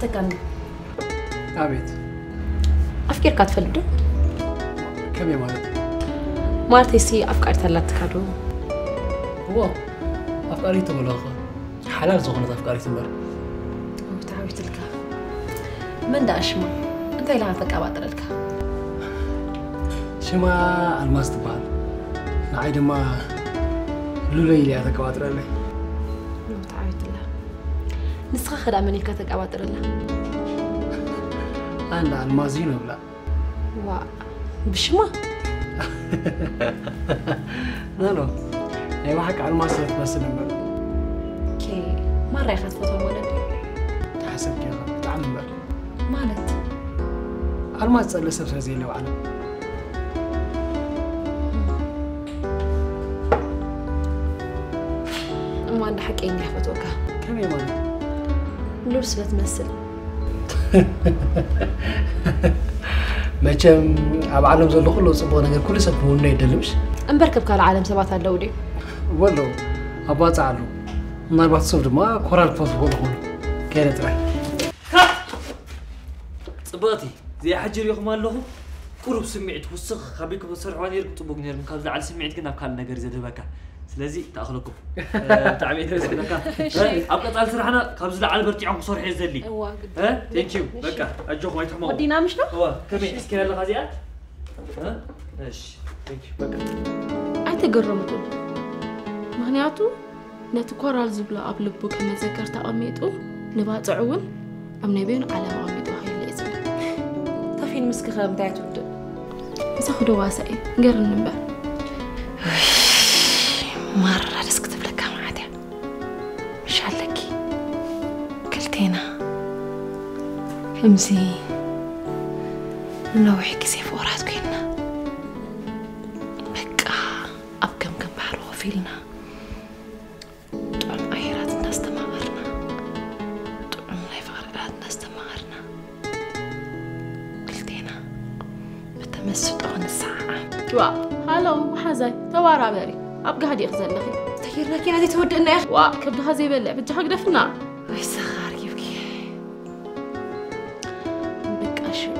تكمل. عبيد أفكر كاتفلدو كم يمالك؟ مالتي سي أفكار تلات كادو واو أفكاري تملاقة حلال زغنة أفكاري تمر تعاوي تلك من دا أشما أنت إلا عندك أبادر لك شما الماس تبال نعيد ما لولي لي عندك أبادر لي لو تعاوي تلا نسخة خدا مني كاتك أبادر لك أنا المازينو بلا وا بشما نانو يا واحد على الماسيف بس نمر كي مرة يخاف فوتو ولدي تحسب كذا تعمر مالت على ما تصل لسر زين لو أنا ما أنا حكي إني حفتوك كم يوم لورس بتمثل ماشم أب عالم زلوا كله صبونا غير كل سبون نيدلمش. أمبارك بكال عالم سبعة اللودي. ولو أبات عالو نار بات صفر ما قرار فصول هون كانت رح. خلاص صباتي زي حجر يوم الله كروب سمعت وسخ خبيك بسرعة يركض تبغني من قبل على سمعت كنا بكال نجار زد بكا. سلازي تأخلكم تعبير رزق لك أبقى طال سرحنا خمس لعال برتيع وصور حيز لي ها تنشيو بكا أجوك ما يتحموا ودينا مشنا هو كمين إسكنا الغازيات ها إيش تنشيو بكا أنت قرمت مهنياتو نتقرر الزبلة قبل بوك ما ذكرت أميتو نبات تعول أم نبين على ما أميتو هاي اللي إسمه طفين مسك خلام تعتو بس أخذوا واسئي قرن نبات مرة رزق تبلك معدي مش علكي كلتينا همزي نوحي كسيف ورات كينا بكا أبكم كم بحر وفيلنا طعم أيرات الناس تمغرنا طعم لايف غرقات الناس تمغرنا كلتينا بتمسد أغن الساعة جوا هلو حزي توارا باري أبقى هادي أخزن لخي تغيرنا كي نادي تودنا يا أخي وا كبدها زي بلع بتجحق دفنا وي سخار يبكي بك أشعر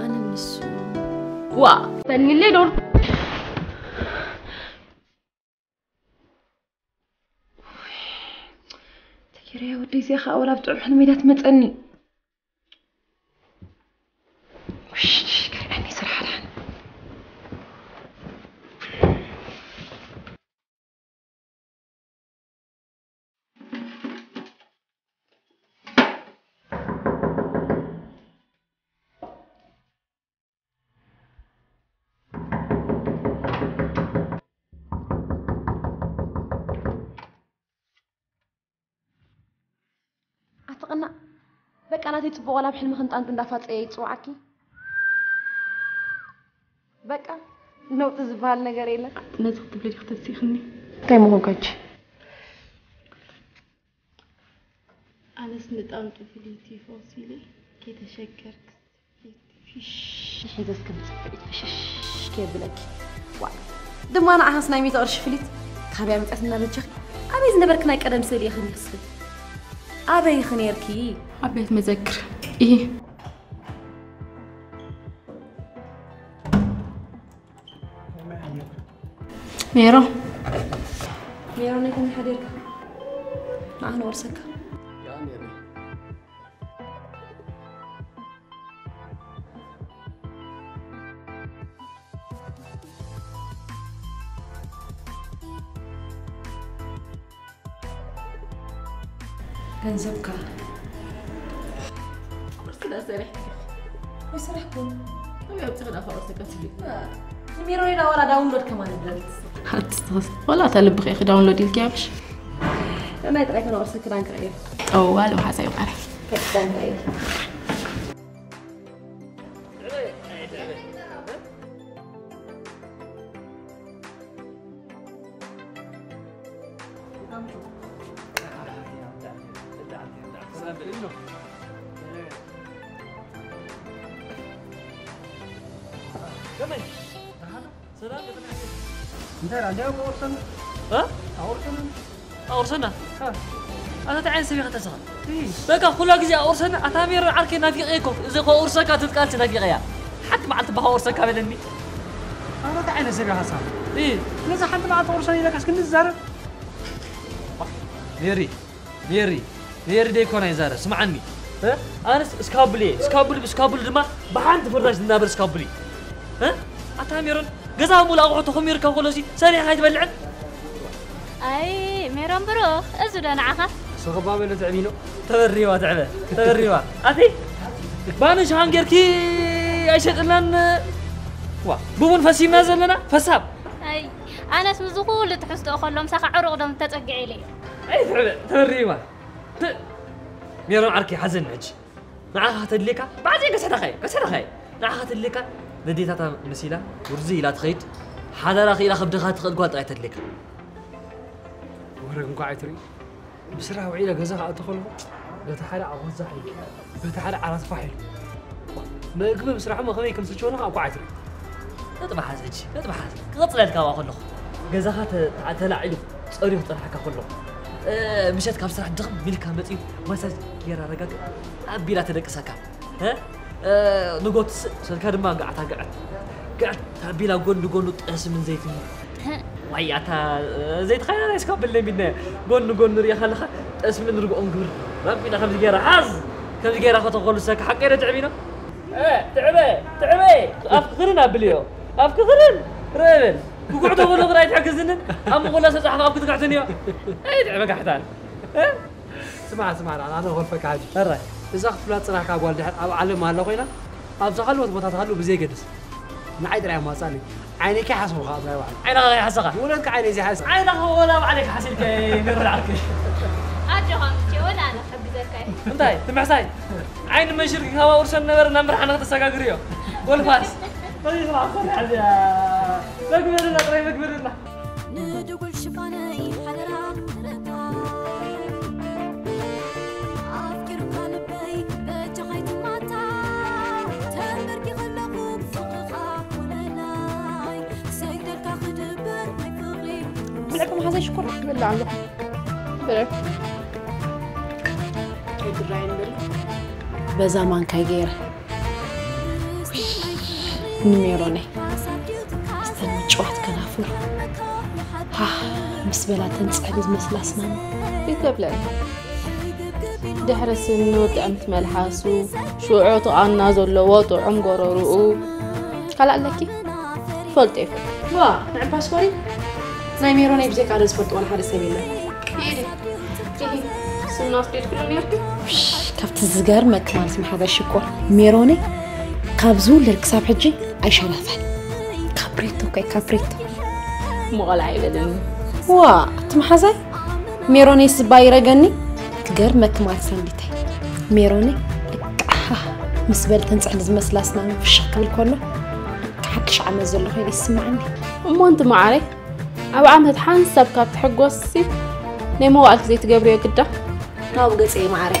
أنا من السوق وا فني اللي دور تغير يا ودي زي أخا أولا بتعب حلميدات ما تأني أنا بك أنا تتبغى ولا بحلم خنت أنت دافعت أي تروعكي بك نو تزبال نجاريلا نزق تبلي خت تسيخني كي مو كاتش أنا سنت أنت فيليتي فوسيلي كي تشكرك فيش حيدا سكنت فيش كي بلك واق دم أنا أحس نايمي تقرش فيليت تخبي عم تأسنا بالشخ أبي زنبرك نايك أدم سيري خني خسرت أبي خنيركي أبيت مذكر إيه ميرو ميرو نكون حديرك معنا ورسك يا ميرو كنزبكا كده سرحت ويسرحكم طبيعي بتغنى فرصة كتبي نميروني دورة داونلود كمان بلغت هتستغص ولا تلبخ ياخي داونلود الكابش ما يترك انا ورصة كرانك رأيه اوال وحاسا يوم عارف كتبان رأيه ها؟ أورسنا؟ ها أنا سبيغة تسرى. بقى خلا كذي أورسن أتامير عركي نافيقيكو إذا خو أورسن كاتت كاتت نافيقيا. حتى ما عتبها أورسن كابلني. أنا تعين سبيغة تسرى. لازم حتى ما عت أورسن إذا كاسكن الزر. ميري ديكونا يزار اسمعني. ها أنا سكابلي دما بحنت فرناش نابر سكابلي. ها أتاميرون جزاهم ولا أقعد خمير كخلصي سريع هاي تبلعن. أي ميران برو أزودا نعها. سخبابي لو تعبينه تبريوا تعبه تبريوا أثي بانش هانجر كي أشد لنا وا بون فسي مازل لنا فساب أي أنا اسم زغول تحس تأخلهم ساق عرق دم تتقعي لي أي تعبه تبريوا ميران عركي حزن عج نعها تدليكا بعدين قصر خي نعها تدليكا نديت هذا مسيلة ورزي لا تخيط هذا لا خيلا خبدك هتخد قوات أي تدليكا ورقم قاعد تري بسرعة وعيلة جزاها أدخله بتحرق على الزحيم بتحرق على الفحل ما يقبل بسرعة ما خليكم تشوفونه أو قاعد تري لا تبحث قطعت كوا خلنا جزاها تعتلعيله تصريح طرحك خلنا مشيت كاب سرعة ضغط بالكامتي مسج كيرا رجع أبي لا تدق سكاب ها نقط سكاب ما قعد أبي لا قول اسم من زيتون وياتا زيت خير أنا إسكاب اللي بدنا قلنا ريا خلها اسم من رجع أنقر ربنا خمس جيرة خطوة قلوا ساك حقيرة تعبينا تعبي أفكرنا باليوم رابل وقعدوا قلوا غرايت حق زنن أم قلنا ساك حق أبكت قعدني أي تعبك حتان سمعنا أنا غرفك عاجب هلا إذا أخذ فلات صراحة والدي حد أعلم ما لقينا أبزغلوا وتبتغلوا بزي جدس نعيد رأي ما صار لي عينك حسوا خلاص يا واحد عينك غير حسقة ولك عيني زي حسقة عينك ولا عليك حسيل كي مر العركش أجهم جولا أنا خبي زكاي انتي تمع ساي عين من شركة هوا ورشان نمرنا مرحنا تساقا قريو قول فاس طيب يطلع خلي حزيا مكبر لنا طريق مكبر لنا نادو كل شفانا يحضرها لكم هذا شكر بالله عليك بلك كيدراين بل بزمان كايغير نميروني استنى جوات كنافور ها مسبلا تنصحد مسلا اسنان بيتبلع دحرس النوت امت ملحاسو شعوط عنا زلوات وعم قررو قال لك فلتيف وا نعم باسوري نايميروني بجيك على سبورت ولا حارس سبيله. إيه سمنا فريد كلوني أركي. كابت الزجار ما كمان اسم هذا الشكوى. ميروني كابزول للكساب حجي عيشة لفل. كابريتو. مغال عيبدني. وا تمحزة. ميروني سبايرة جني. الزجار ما كمان سنديته. ميروني كحه مسبل تنسى لازم مسلاسنا في الشكل كله. حكش عم زول غير يسمعني. ما أنت معي. أو عم تحنسب كابت حقوسي نمو أكل زيت جبرية كده ناو بقيت إيه معري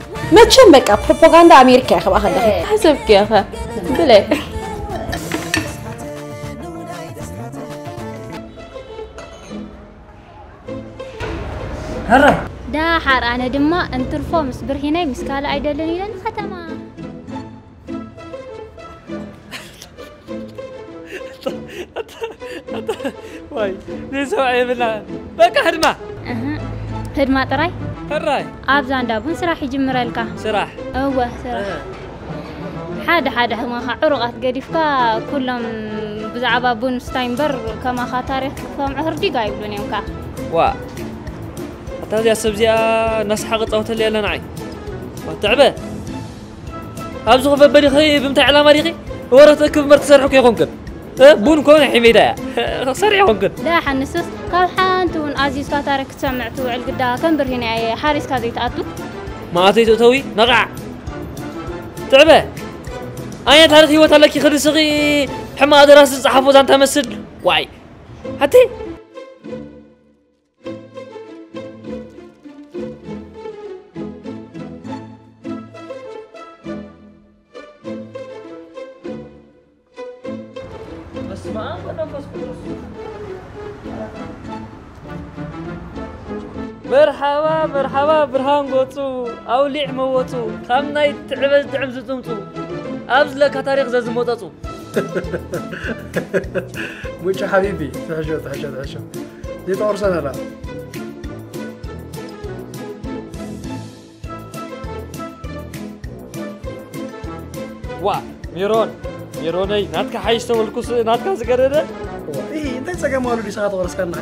ما تشمك بروباغندا أمريكا خب أخذ حسب كيف بلي هرا دا حار أنا دما انترفو مسبر هنا مسكالة عيدلني لن ختمة واي ليش هواي بالله بقى هدمة هدمة تراي أبزان دابون سراح يجمر لك سراح أوه سراح حدا هما خعرقات قريفكا كلهم بزعبابون ستاينبر كما خطرت فم عهردي جايب لنا يومك وا أتاذي يا سبزيا ناس حقت أو تلي لنا عين وتعبه أبزغ في بريخي بمتع على مريخي ورتكب مرتسرح كيقومكم بون كون حميدة صريح وقت لا حنسوس كاب حانتون أزيز كاتارك سمعتو على القدا كم برهنا حارس كذي تأتو ما أعطيته توي نقع تعبه أيا تهرت هو تلاقي خد صغير حما دراسة حفظ عن تمثل واي حتى مرحبا مرحبا برهان قوتو أو لعم قوتو خمنا يتعبز تعبز تمتو أبزلك تاريخ زاز موتتو مويتش حبيبي تحشو تحشو تحشو دي تورسنا لا وا ميروني ناتك حيشتو الكوس ناتك زقرده إيه أنت سكان مالو دي ساعات ورسكنا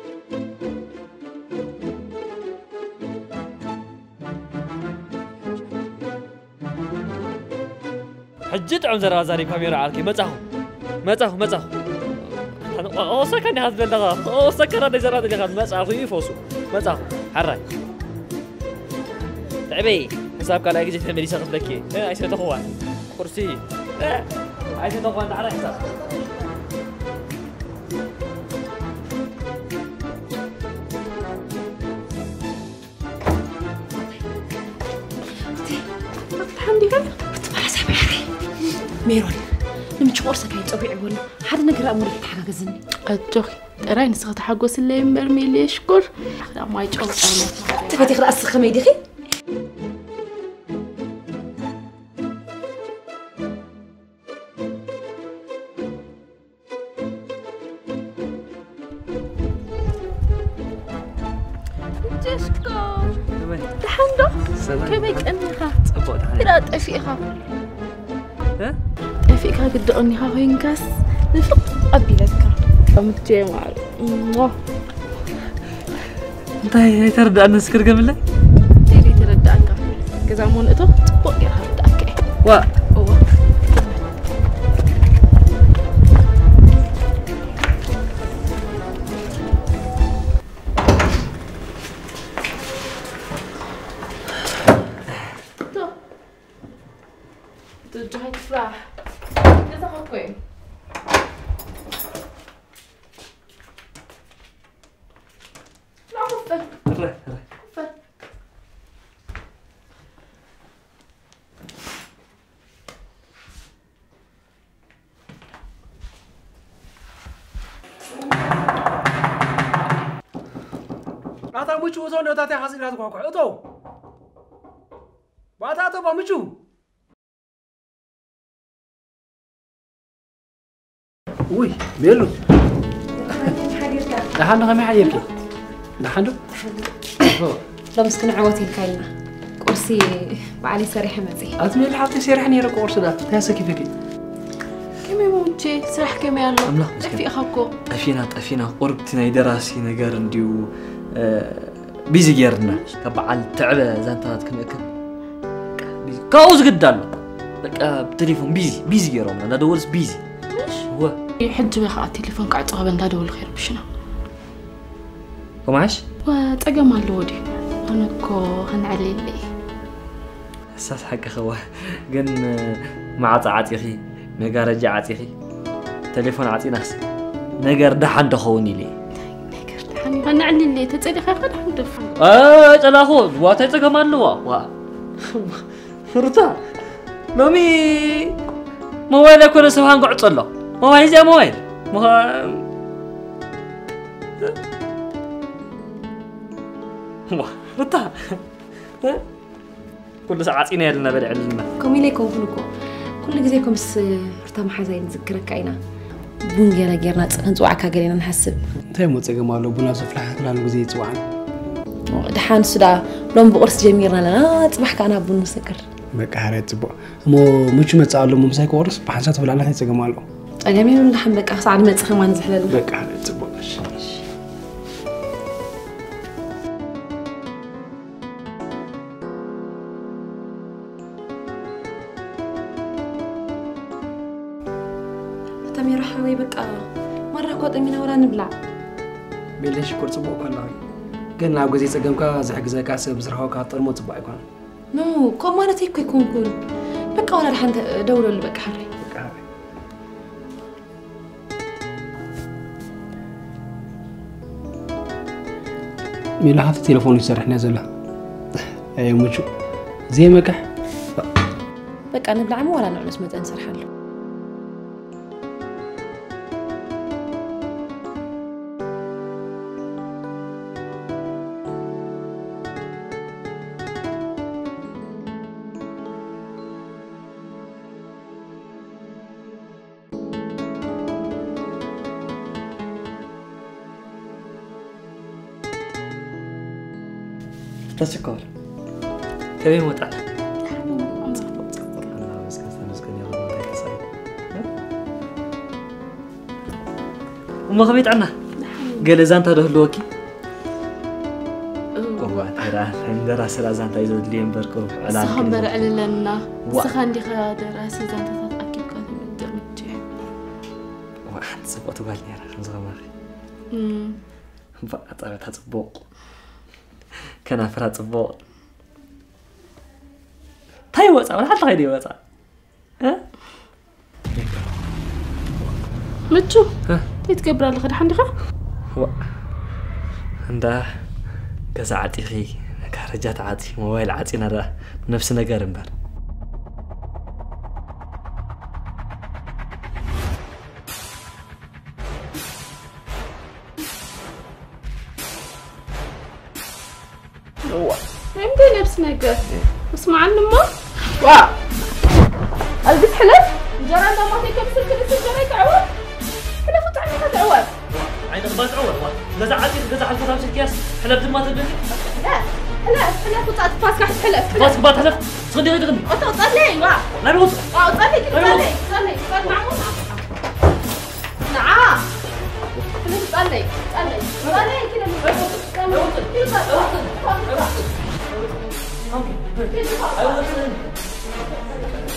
حجت عم زرع زاري كاميرا عالكي متاهو أو سكرني هذا اللغة أو سكر هذا زرع اللغة متاهو يفوسو متاهو حراي تعبي حسابك على أجهزة تعملي شخص لكي عايشة تخوان كرسي عايشة تخوان تعالى حساب ميرون نمشي ورسك هاي تبيع ولا حد نقرأ أموري حاجة زين أتوخ رأي نسخة حاجة سلة مرمي ليش كور لا ما يجوز أنا تبي تقرأ السخة ما يدخي تشكر تحندق كيفك أنها إرادة فيها أفيك هكذا أني هاوين كاس نفق أبي لذكر أمتي معه طيب يترد أن نسكر قبله تري ترد أنك كذا مون إتو تبقى يرد أكى وا أنا أتى حسين هذا كوكو أتو، بعدها أتو باميشو. وي ميلو. لحنو كم حيركي؟ لحنو؟ لا مسكن عواتي الكلمة. كرسي وعلي سريح مزي. أتمنى الحاطي سريحني يركو كرسي ده. تحس كيفك؟ كم يوم شيء سرح كم يالله؟ في أخوكو. أفينا قربتنا يدراسي نجارن ديو. بيزي جيرنا كبعال تعبة زانتات كم بيزي كاوز قدالو لك بتليفون بيزي جيرنا لا دورس بيزي ليش هو يحد بخاء التليفون قاعد تقابل لا دور الخير بشنا وماش وتقى مالودي أنا كو هنعلي لي حساس حق خوا قن مع طاعتي خي نقا رجعتي خي تليفون عطي نفسي نقر دحن دخوني لي أنا علي اللي تتسلي خاف قد حمد فهم أنا أخوض واتيت كمان لوا فرطة مامي موالي أكون سبحان قعد صلى موالي زي موالي فرطة كل ساعات إنا يلنا بدع لنا كومي ليكم كلكم كل جزيكم فرطة محزين نذكرك عينا بونجينا جيرنا نزوعك هاجرينا نحسب. تيمو تجمعنا بنا صفحات لنا نجزي توعن. دحان سدا لون بقرص جميلنا لنا تبحك أنا بون مسكر. مكهرت بق. مو مش متعلم مسكر قرص بحسات ولا أنا تجمعنا. أنا مين اللي حملك أخص على متسخن وانزحلله؟ لك على تبوش. تامي روح حبيبك مرة قط من ورا نبلع. بلش كورس بوق الله. كنا على جزيرة جمكا زحك زي كاسب زرها وكاطر موت بقى يكون. نو كم مرة تيجي يكون بقى ولا الحين دورة اللي بقى حري. ميلا هذا التليفون يسرحنا زله. أي مشو زي ما كح. بقى أنا بلعمو ولا نعمل اسمه تنسر حل. تشكر تبي متعة أنا بس كنت يلا بدك صاير وما خبيت عنا قال إذا أنت هذا هلوكي والله ترى دراسة إذا أنت يزود لي بركو على صحاب برا لنا سخان دي خا دراسة إذا أنت تأكل كذي من دمجة وأنت سبته بالنير خمس غمار بقى طلعت هتبوق كنا فرات البول. طيب وقت عمل حتى غيري وقت ها؟ متشو؟ ها؟ تتكبر على خد حندخ؟ و عنده كذا عتيخي كهرجات عتي موبايل عتي نرى نفسنا قارنبر. نقف اسمع عنه ما وا البس حلف جرى ما تكبس الكلس جرى تعور حلفت عني هذا عور عين ما تعور لا زعلتي لا زعلت فراش الكاس حلفت ما تبني لا لا حلفت فاسك حلف فاسك بات حلف صدق غدغني انت تصلي وا لا نوصل تصلي تصلي معمول نعم حلفت تصلي تصلي كده نوصل اوكي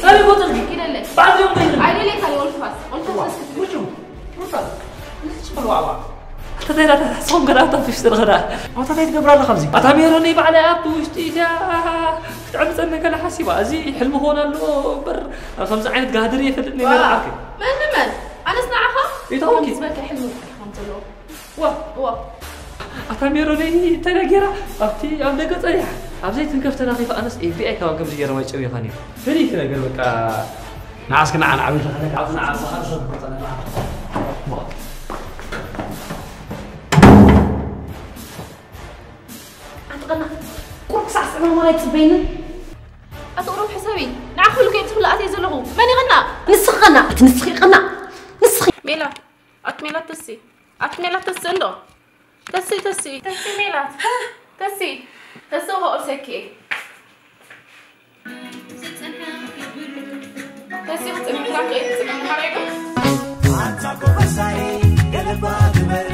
لا بوتل كده لا بعد يوم ده عيني ليه خلي ولف فاس قلت فاسك وشو وصل مش بالوا على انت دايره تحصم قراطه في اشتر غدا انت دايره تقبر له 50 اتاميروني بعد ابو اشتيدا تعمل انك انا حاسبه زي حلم هون له بر 50 عينت قادريه فدني نلعب من انا صنعها يتوكي اسمك حلم انت له وا اتاميروني تناجره اختي عندك طريحه أبزيت تنكفت أنا خيفة أنس إيه في أي كلام كم زجير ما يتشوي خاني فلي كنا قال لك نعاس كنا عن عبيد خليك عاوزنا عن صخر صدق مثلا أتقنع كل ساعة سبعة ما يتبين أتقرب حسابي نعرف كل كيف تقول أتي زلهم ماني غنى نسخ غنى أتنسخ غنى نسخ ميلا أتميلا تسي أتميلا تسي إنه تسي تسي تسي ميلا تسي That's all what I'll take you. That's it, it's exactly it. It's a good one.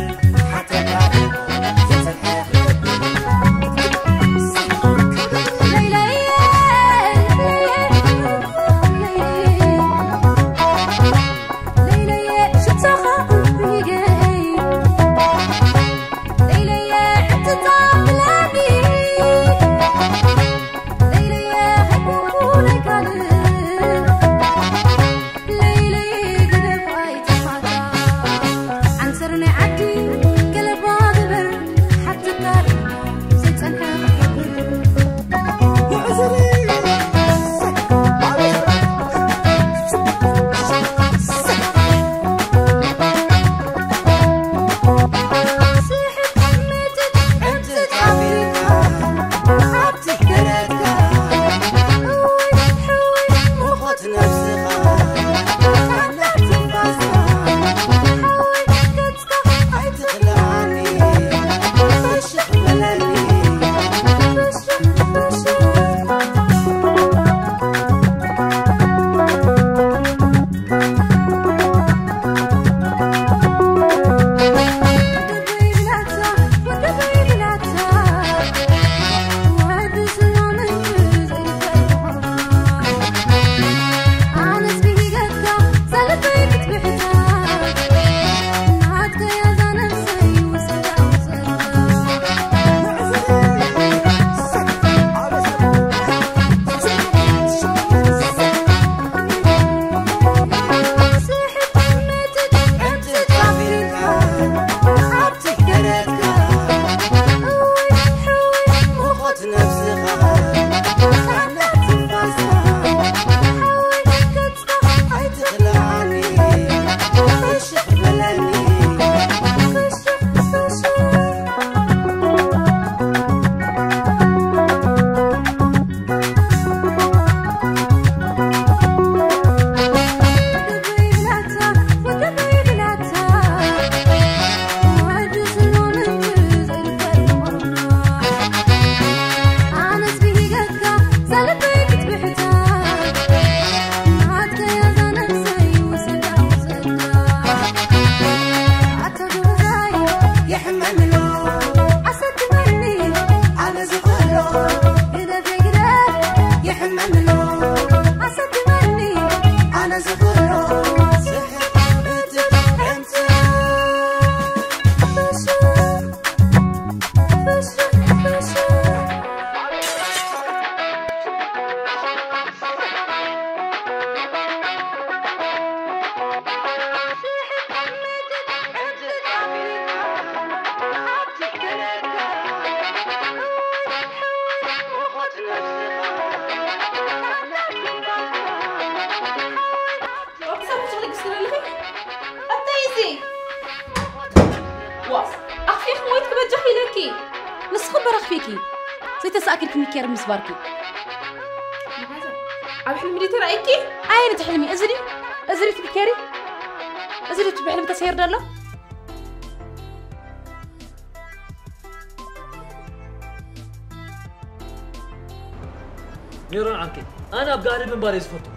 نيران عنك أنا بقارب من باريس فوتو.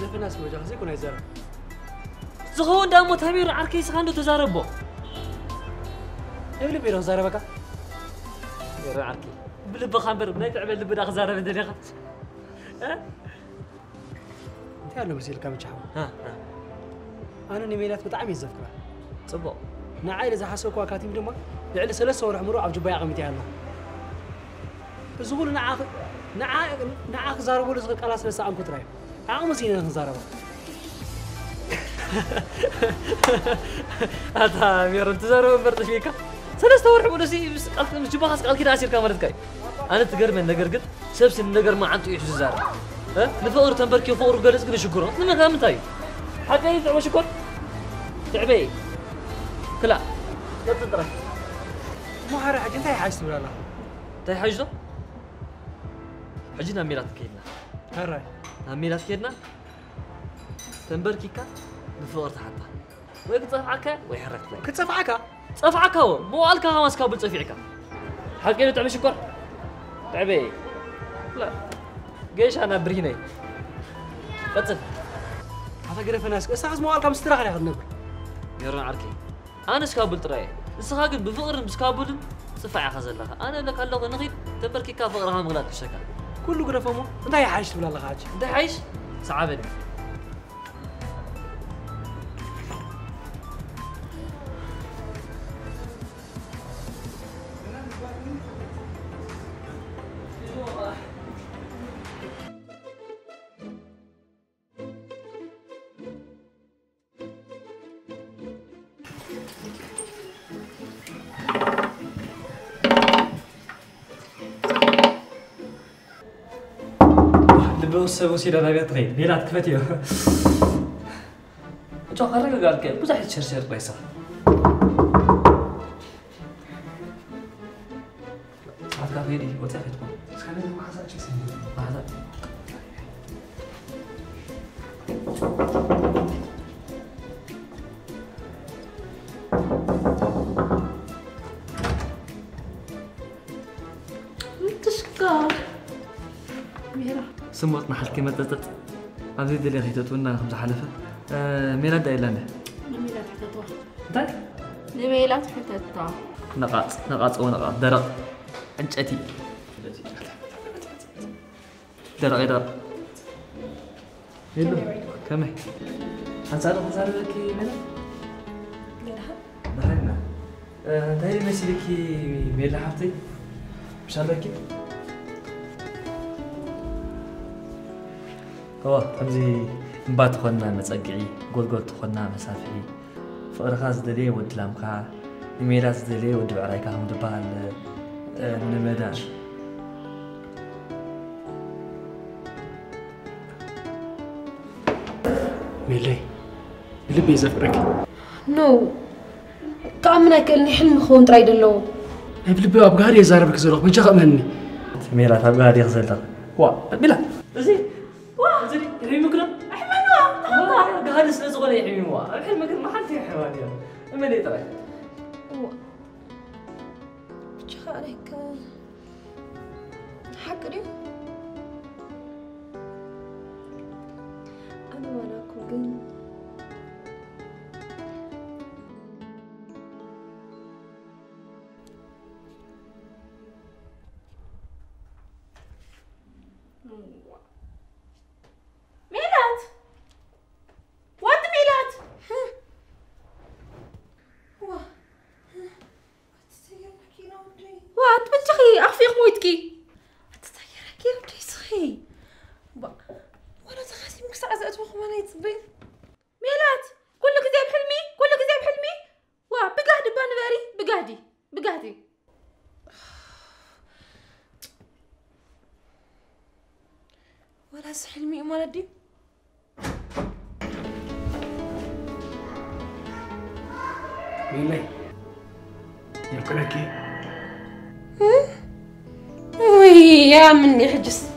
قلت الناس موجه زي كنا يزارب. زخون دامو تهمير عنك يسخانو تزاربه. يبلي بيرون زاربك. نيران عنك. بلي بخبر بنيت عمل اللي بدأ خزارة من دنيا خت. تعالوا بسيل كم تشحو. أنا نميلات بتعمي زفكرة. صبوا. نعائل إذا حسوا كواكاتي من دمك. لعل سلسة ورح مروع بجبايع قمتي الله. زبون نعاق زاربو لزغل قلاص لسا عنكو ترايب عقم سينا نزاربو أتا ميرم تزاربو برتش فيكا سنستورح ونسي مجباخس قال كده عسير كامرتكاي أنا تقر من نقر قد سبسي النقر ما عنده يحجز زارب متفقر تنبركي وفقر قلس قد شكرا لما قام تاي حتى يدعو شكر تعبي كلا لا تدرك مو حارة حاجة انتهي حاجة ولا لا تاي حاجة حجينا ميلاد كيدنا هراي ميلاد كيدنا تنبركيكا بفقر تحطها ويقطفعك ويحركك كتصفعك تصفعك هو مو قالك هواسك بالصفيعك حقينا تعمل شكر تعبي لا جيش انا بريني قطف حتى غير فناس اساس مو قالك مستراح يا خدنك يرنا عركي انا سكابل تراي اسخاك بفقر مسكابل صفع خزلها انا لك الله نغيد تنبركيكا فقرها مغلاك الشكل كله قرفمو انت عايش ولا لا حاجه انت عايش صعبني سوف أصير أنا بيتغير ميلاد كفتيه جو خارج قال كيف بزح يشرشر بيسا عاد كافيري وتعرف تقول خلينا نحاسب شو سنين هذا سموت محل كلمة تتت عبد اللي غيتت لنا خمسة حلفة ميلاد إيلانا ميلاد حتت واحد داك ميلاد حتت تاع نقاط ونقاط درق أنشأتي درق يدرق يلو كمي هنسألو لك ميلاد دهنا دايري ماشي لك ميلاد حبتي مش عارفك هو أمزي مبات خدنا مسقعي قول خدنا مسافعي فأرخاص دليل ودلام كا ميراث دليل ودبعري كهم دبال نمدار ميلي اللي بيزفرك نو كأمنا كأني حلم خون ترايد اللو هبل بيو أبغاري يزاربك زلق بيجا مني ميراث أبغاري يخزلك وا بلا زين يمكن أحملها تقطع قهرس لزغلي يعيموها الحين ما كنا حنتي حيوانية أما لي ترى بتشخ عليك حكري أنا وأنا كوجن Milad! What, Milad? واه تبتغي اخفي قويتكي تطير كي ودي صخي وانا تخاسي مكسعه اتوخ ما يتصبي ميلاد كلك زي بحلمي كلك زي بحلمي واه بقعد بانفاري بقعدي ولا حلمي مرادي ميلي ياكلك وي يا مني حجس.